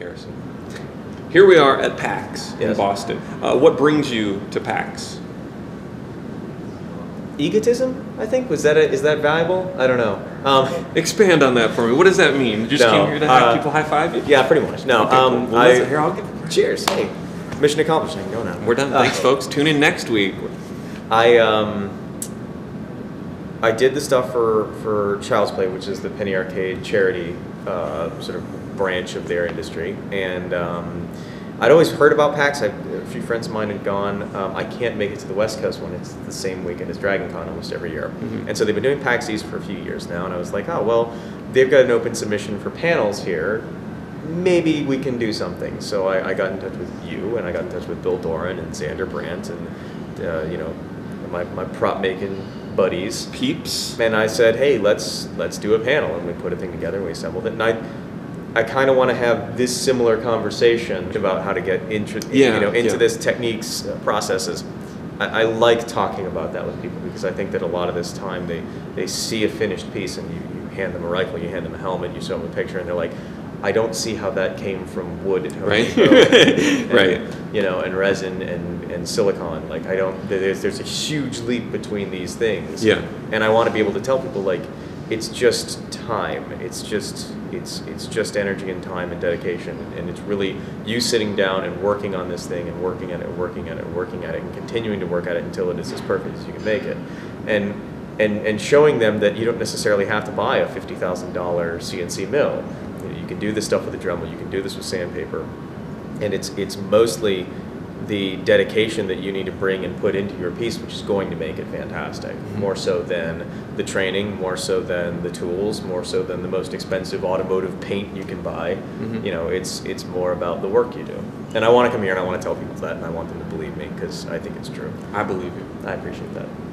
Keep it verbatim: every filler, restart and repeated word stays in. Harrison. Here we are at PAX yes. in Boston. Uh, what brings you to PAX? Egotism, I think. Was that a, is that valuable? I don't know. Um, Expand on that for me. What does that mean? You just no, came here to have uh, people high five you? Yeah, pretty much. No. Okay, um, cool. well, I, here, I'll give. Cheers. Hey, mission accomplished. I can go now. We're done. Thanks, uh, folks. Tune in next week. I um. I did the stuff for, for Child's Play, which is the Penny Arcade charity uh, sort of branch of their industry. And um, I'd always heard about PAX. I, a few friends of mine had gone. Um, I can't make it to the West Coast when it's the same weekend as Dragon Con almost every year. Mm-hmm. And so they've been doing PAX East for a few years now. And I was like, oh, well, they've got an open submission for panels here. Maybe we can do something. So I, I got in touch with you, and I got in touch with Bill Doran and Xander Brandt and, uh, you know, my, my prop making buddies, peeps, and I said, "Hey, let's let's do a panel." And we put a thing together, and we assembled it. And I, I kind of want to have this similar conversation about how to get intro, yeah, you know, into yeah. this techniques uh, processes. I, I like talking about that with people because I think that a lot of this time they they see a finished piece, and you, you hand them a rifle, you hand them a helmet, you show them a picture, and they're like, "I don't see how that came from wood, right? And, right? You know, and resin and, and silicon. Like, I don't. There's there's a huge leap between these things. Yeah. And I want to be able to tell people like, it's just time. It's just it's it's just energy and time and dedication. And it's really you sitting down and working on this thing and working at it, working at it, working at it, and continuing to work at it until it is as perfect as you can make it. And and and showing them that you don't necessarily have to buy a fifty thousand dollar C N C mill. You can do this stuff with a Dremel, you can do this with sandpaper, and it's it's mostly the dedication that you need to bring and put into your piece, which is going to make it fantastic, more so than the training, more so than the tools, more so than the most expensive automotive paint you can buy. Mm-hmm. You know, it's it's more about the work you do. And I want to come here and I want to tell people that, and I want them to believe me because I think it's true. I believe you. I appreciate that.